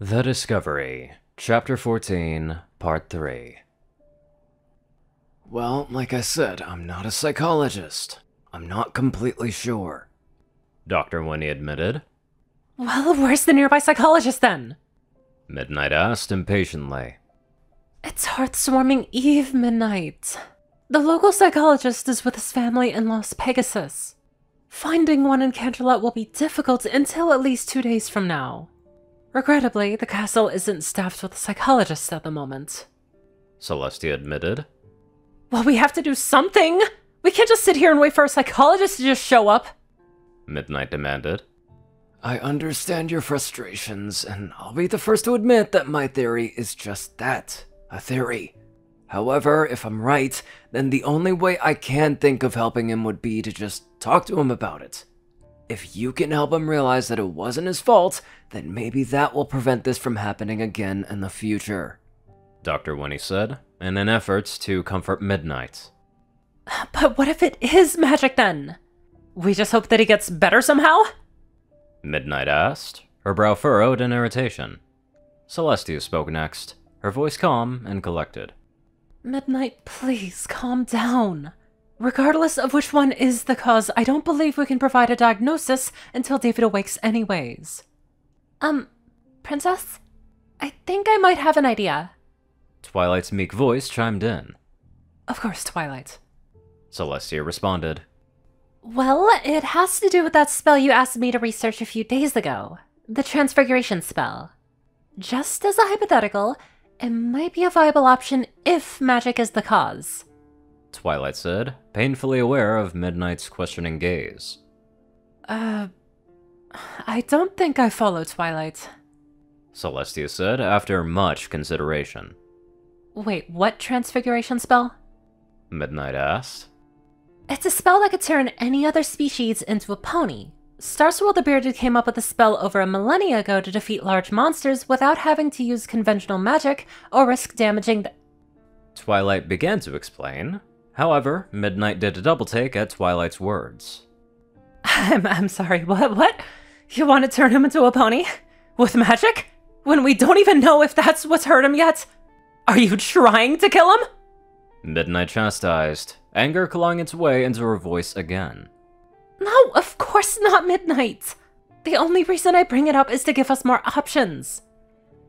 The Discovery, Chapter 14, Part 3. Well, like I said, I'm not a psychologist. I'm not completely sure, Dr. Winnie admitted. Well, where's the nearby psychologist then? Midnight asked impatiently. It's Hearth's Warming Eve, Midnight. The local psychologist is with his family in Las Pegasus. Finding one in Canterlot will be difficult until at least 2 days from now. Regrettably, the castle isn't staffed with psychologists at the moment, Celestia admitted. Well, we have to do something! We can't just sit here and wait for a psychologist to just show up, Midnight demanded. I understand your frustrations, and I'll be the first to admit that my theory is just that, a theory. However, if I'm right, then the only way I can think of helping him would be to just talk to him about it. If you can help him realize that it wasn't his fault, then maybe that will prevent this from happening again in the future, Dr. Winnie said, in an effort to comfort Midnight. But what if it is magic then? We just hope that he gets better somehow? Midnight asked, her brow furrowed in irritation. Celestia spoke next, her voice calm and collected. Midnight, please calm down. Regardless of which one is the cause, I don't believe we can provide a diagnosis until David awakes anyways. Princess? I think I might have an idea. Twilight's meek voice chimed in. Of course, Twilight, Celestia responded. Well, it has to do with that spell you asked me to research a few days ago. The Transfiguration spell. Just as a hypothetical, it might be a viable option if magic is the cause, Twilight said, painfully aware of Midnight's questioning gaze. I don't think I follow, Twilight, Celestia said after much consideration. Wait, what transfiguration spell? Midnight asked. It's a spell that could turn any other species into a pony. Star Swirl the Bearded came up with the spell over a millennia ago to defeat large monsters without having to use conventional magic or risk damaging the— Twilight began to explain. However, Midnight did a double-take at Twilight's words. I'm sorry, what? You want to turn him into a pony? With magic? When we don't even know if that's what's hurt him yet? Are you trying to kill him? Midnight chastised, anger clawing its way into her voice again. No, of course not, Midnight! The only reason I bring it up is to give us more options.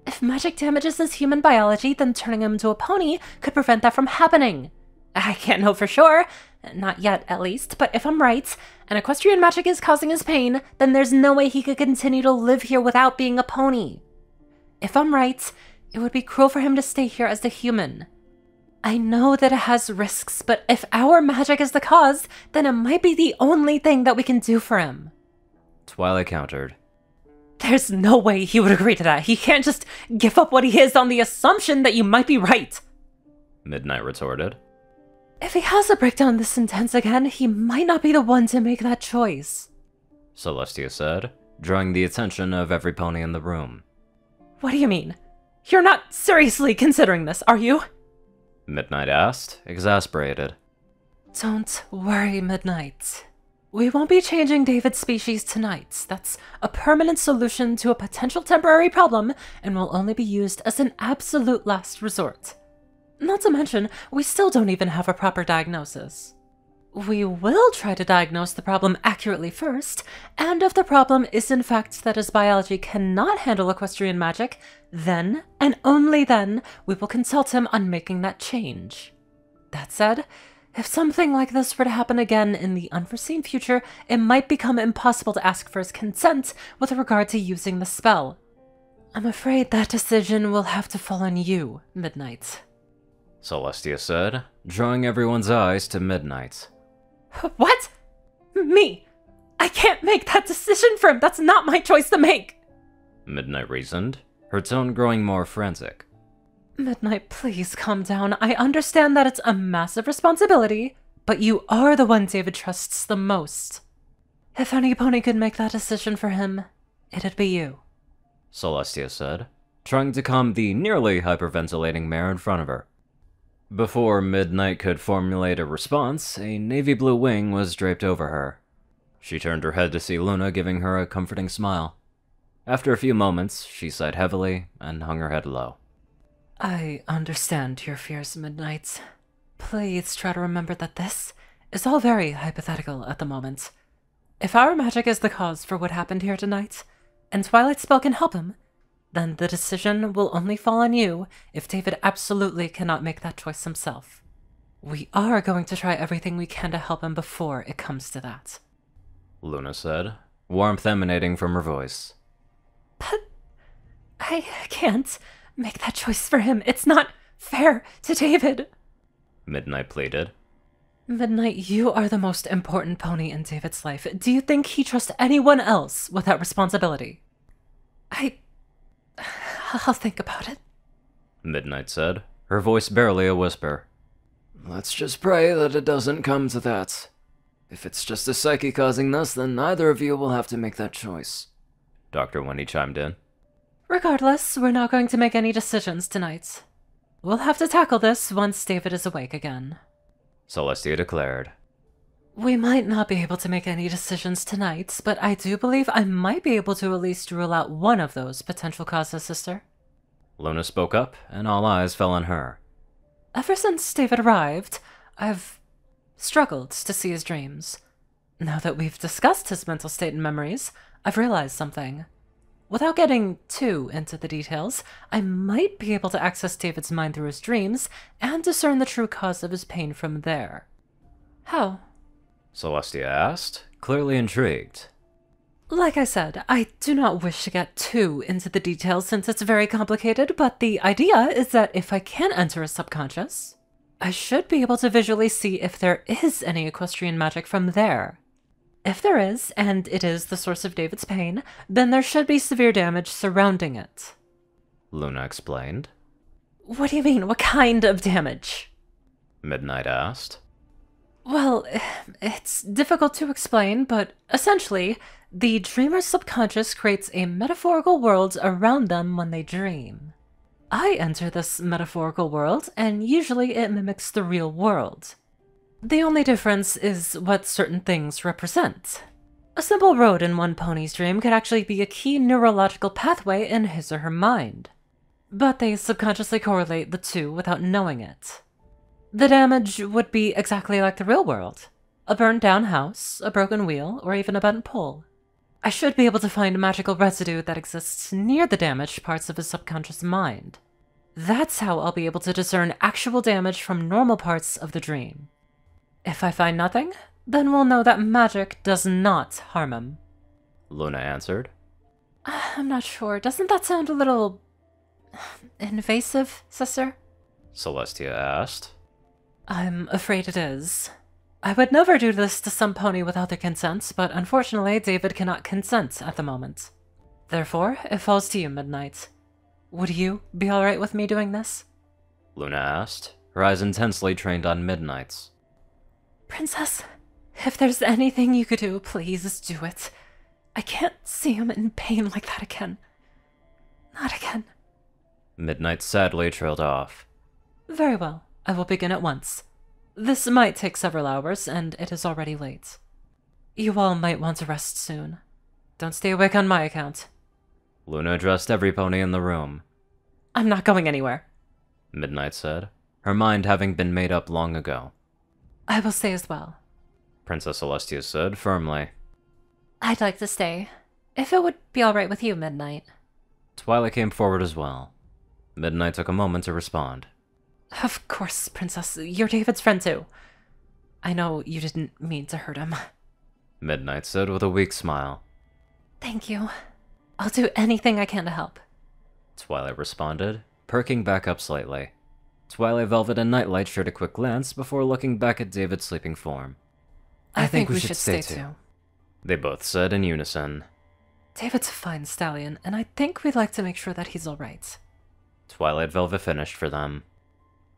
If magic damages his human biology, then turning him into a pony could prevent that from happening. I can't know for sure, not yet at least, but if I'm right, and equestrian magic is causing his pain, then there's no way he could continue to live here without being a pony. If I'm right, it would be cruel for him to stay here as a human. I know that it has risks, but if our magic is the cause, then it might be the only thing that we can do for him, Twilight countered. There's no way he would agree to that. He can't just give up what he is on the assumption that you might be right, Midnight retorted. If he has a breakdown this intense again, he might not be the one to make that choice, Celestia said, drawing the attention of every pony in the room. What do you mean? You're not seriously considering this, are you? Midnight asked, exasperated. Don't worry, Midnight. We won't be changing David's species tonight. That's a permanent solution to a potential temporary problem and will only be used as an absolute last resort. Not to mention, we still don't even have a proper diagnosis. We will try to diagnose the problem accurately first, and if the problem is in fact that his biology cannot handle equestrian magic, then, and only then, we will consult him on making that change. That said, if something like this were to happen again in the unforeseen future, it might become impossible to ask for his consent with regard to using the spell. I'm afraid that decision will have to fall on you, Midnight, Celestia said, drawing everyone's eyes to Midnight. What? Me? I can't make that decision for him! That's not my choice to make, Midnight reasoned, her tone growing more frantic. Midnight, please calm down. I understand that it's a massive responsibility, but you are the one David trusts the most. If any pony could make that decision for him, it'd be you, Celestia said, trying to calm the nearly hyperventilating mare in front of her. Before Midnight could formulate a response, a navy blue wing was draped over her. She turned her head to see Luna giving her a comforting smile. After a few moments, she sighed heavily and hung her head low. I understand your fears, Midnight. Please try to remember that this is all very hypothetical at the moment. If our magic is the cause for what happened here tonight, and Twilight's spell can help him, then the decision will only fall on you if David absolutely cannot make that choice himself. We are going to try everything we can to help him before it comes to that. Luna said, warmth emanating from her voice. But I can't make that choice for him. It's not fair to David. Midnight pleaded. Midnight, you are the most important pony in David's life. Do you think he trusts anyone else with that responsibility? I'll think about it, Midnight said, her voice barely a whisper. Let's just pray that it doesn't come to that. If it's just a psyche causing this, then neither of you will have to make that choice, Dr. Winnie chimed in. Regardless, we're not going to make any decisions tonight. We'll have to tackle this once David is awake again, Celestia declared. We might not be able to make any decisions tonight, but I do believe I might be able to at least rule out one of those potential causes, sister. Luna spoke up, and all eyes fell on her. Ever since David arrived, I've struggled to see his dreams. Now that we've discussed his mental state and memories, I've realized something. Without getting too into the details, I might be able to access David's mind through his dreams and discern the true cause of his pain from there. How? Celestia asked, clearly intrigued. Like I said, I do not wish to get too into the details since it's very complicated, but the idea is that if I can enter his subconscious, I should be able to visually see if there is any equestrian magic from there. If there is, and it is the source of David's pain, then there should be severe damage surrounding it, Luna explained. What do you mean, what kind of damage? Midnight asked. Well, it's difficult to explain, but essentially, the dreamer's subconscious creates a metaphorical world around them when they dream. I enter this metaphorical world, and usually it mimics the real world. The only difference is what certain things represent. A simple road in one pony's dream could actually be a key neurological pathway in his or her mind, but they subconsciously correlate the two without knowing it. The damage would be exactly like the real world. A burned-down house, a broken wheel, or even a bent pole. I should be able to find magical residue that exists near the damaged parts of his subconscious mind. That's how I'll be able to discern actual damage from normal parts of the dream. If I find nothing, then we'll know that magic does not harm him, Luna answered. I'm not sure. Doesn't that sound a little invasive, sister? Celestia asked. I'm afraid it is. I would never do this to some pony without their consent, but unfortunately David cannot consent at the moment. Therefore, it falls to you, Midnight. Would you be alright with me doing this? Luna asked, her eyes intensely trained on Midnight's. Princess, if there's anything you could do, please do it. I can't see him in pain like that again. Not again. Midnight sadly trailed off. Very well. I will begin at once. This might take several hours, and it is already late. You all might want to rest soon. Don't stay awake on my account. Luna addressed every pony in the room. I'm not going anywhere, Midnight said, her mind having been made up long ago. I will stay as well, Princess Celestia said firmly. I'd like to stay, if it would be alright with you, Midnight. Twilight came forward as well. Midnight took a moment to respond. Of course, Princess. You're David's friend, too. I know you didn't mean to hurt him, Midnight said with a weak smile. Thank you. I'll do anything I can to help, Twilight responded, perking back up slightly. Twilight Velvet and Nightlight shared a quick glance before looking back at David's sleeping form. I think we should stay, too. They both said in unison. David's a fine stallion, and I think we'd like to make sure that he's all right, Twilight Velvet finished for them.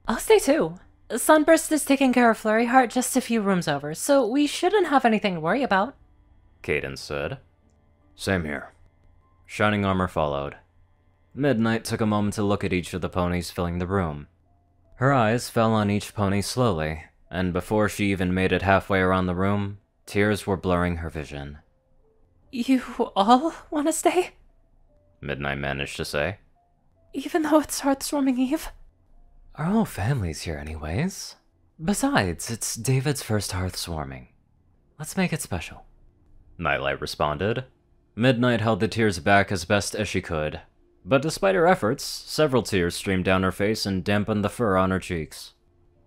I'll stay too. Sunburst is taking care of Flurry Heart just a few rooms over, so we shouldn't have anything to worry about, Cadence said. Same here. Shining Armor followed. Midnight took a moment to look at each of the ponies filling the room. Her eyes fell on each pony slowly, and before she even made it halfway around the room, tears were blurring her vision. You all want to stay? Midnight managed to say. Even though it's Hearth's Warming Eve? Our whole family's here anyways. Besides, it's David's first Hearth's Warming. Let's make it special. Nightlight responded. Midnight held the tears back as best as she could. But despite her efforts, several tears streamed down her face and dampened the fur on her cheeks.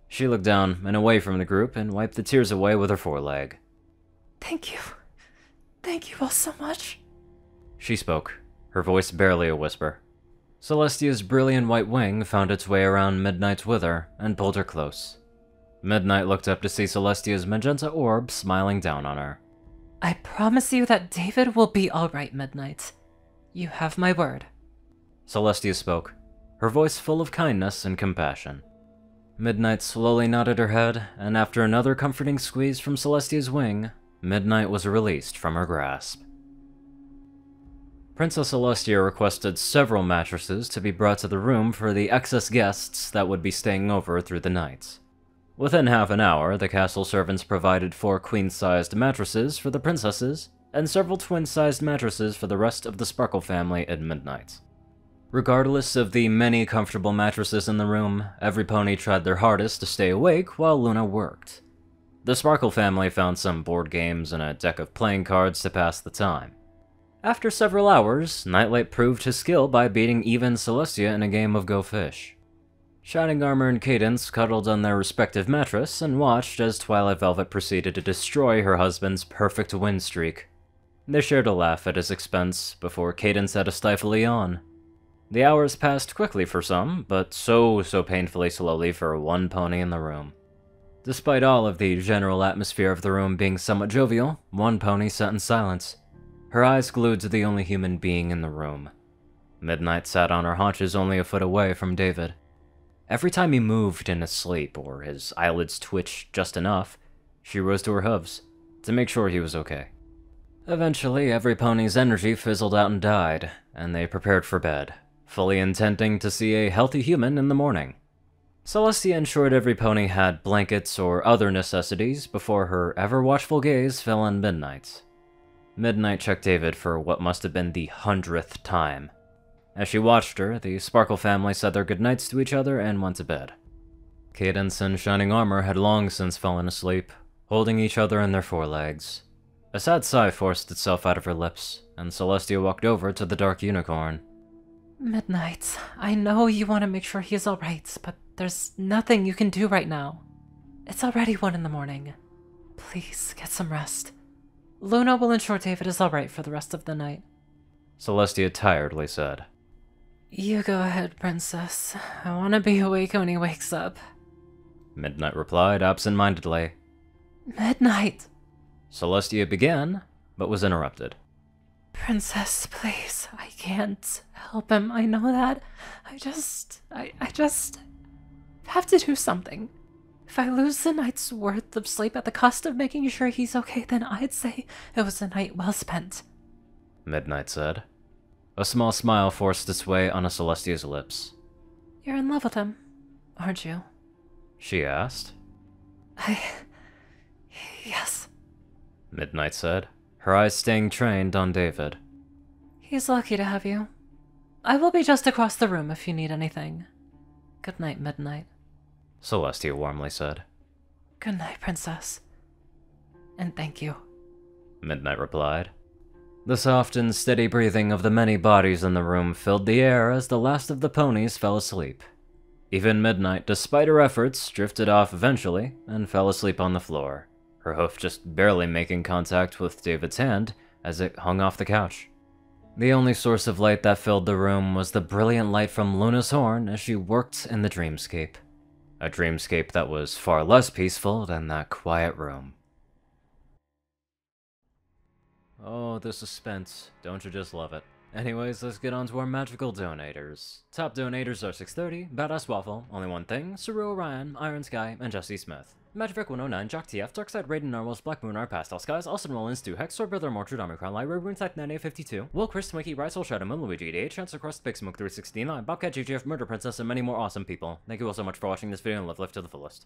She looked down and away from the group and wiped the tears away with her foreleg. Thank you. Thank you all so much. She spoke, her voice barely a whisper. Celestia's brilliant white wing found its way around Midnight's wither and pulled her close. Midnight looked up to see Celestia's magenta orb smiling down on her. I promise you that David will be alright, Midnight. You have my word. Celestia spoke, her voice full of kindness and compassion. Midnight slowly nodded her head, and after another comforting squeeze from Celestia's wing, Midnight was released from her grasp. Princess Celestia requested several mattresses to be brought to the room for the excess guests that would be staying over through the night. Within half an hour, the castle servants provided 4 queen-sized mattresses for the princesses, and several twin-sized mattresses for the rest of the Sparkle family at Midnight. Regardless of the many comfortable mattresses in the room, every pony tried their hardest to stay awake while Luna worked. The Sparkle family found some board games and a deck of playing cards to pass the time. After several hours, Nightlight proved his skill by beating even Celestia in a game of Go Fish. Shining Armor and Cadence cuddled on their respective mattress and watched as Twilight Velvet proceeded to destroy her husband's perfect win streak. They shared a laugh at his expense before Cadence had to stifle a yawn. The hours passed quickly for some, but so painfully slowly for one pony in the room. Despite all of the general atmosphere of the room being somewhat jovial, one pony sat in silence, her eyes glued to the only human being in the room. Midnight sat on her haunches only a foot away from David. Every time he moved in his sleep, or his eyelids twitched just enough, she rose to her hooves, to make sure he was okay. Eventually, every pony's energy fizzled out and died, and they prepared for bed, fully intending to see a healthy human in the morning. Celestia ensured every pony had blankets or other necessities before her ever-watchful gaze fell on Midnight. Midnight checked David for what must have been the 100th time. As she watched her, the Sparkle family said their goodnights to each other and went to bed. Cadence and Shining Armor had long since fallen asleep, holding each other in their forelegs. A sad sigh forced itself out of her lips, and Celestia walked over to the Dark Unicorn. Midnight, I know you want to make sure he's alright, but there's nothing you can do right now. It's already 1 in the morning. Please, get some rest. Luna will ensure David is alright for the rest of the night. Celestia tiredly said. You go ahead, Princess. I want to be awake when he wakes up. Midnight replied absent-mindedly. Midnight! Celestia began, but was interrupted. Princess, please, I can't help him, I know that. I just have to do something. If I lose a night's worth of sleep at the cost of making sure he's okay, then I'd say it was a night well spent. Midnight said. A small smile forced its way onto Celestia's lips. You're in love with him, aren't you? She asked. Yes. Midnight said, her eyes staying trained on David. He's lucky to have you. I will be just across the room if you need anything. Good night, Midnight. Celestia warmly said. Good night, Princess. And thank you. Midnight replied. The soft and steady breathing of the many bodies in the room filled the air as the last of the ponies fell asleep. Even Midnight, despite her efforts, drifted off eventually and fell asleep on the floor, her hoof just barely making contact with David's hand as it hung off the couch. The only source of light that filled the room was the brilliant light from Luna's horn as she worked in the dreamscape. A dreamscape that was far less peaceful than that quiet room. Oh, the suspense. Don't you just love it? Anyways, let's get on to our magical donators. Top donators are 630, Badass Waffle, Only One Thing, Saru Orion, Iron Sky, and Jesse Smith. Magic 109, Jock TF, Darkside Raiden, Narwhals, Black Moon, Our Pastel Skies, Austin Rollins, Duhex, Sword Brother, Mortred, Omicron, Library, Runeside 9852, Will, Chris, Twinkie, Right Soul, Shadow Moon, Luigi, DH, Chancellor Crust, Big Smoke 369, Bobcat, GGF, Murder Princess, and many more awesome people. Thank you all so much for watching this video and live life to the fullest.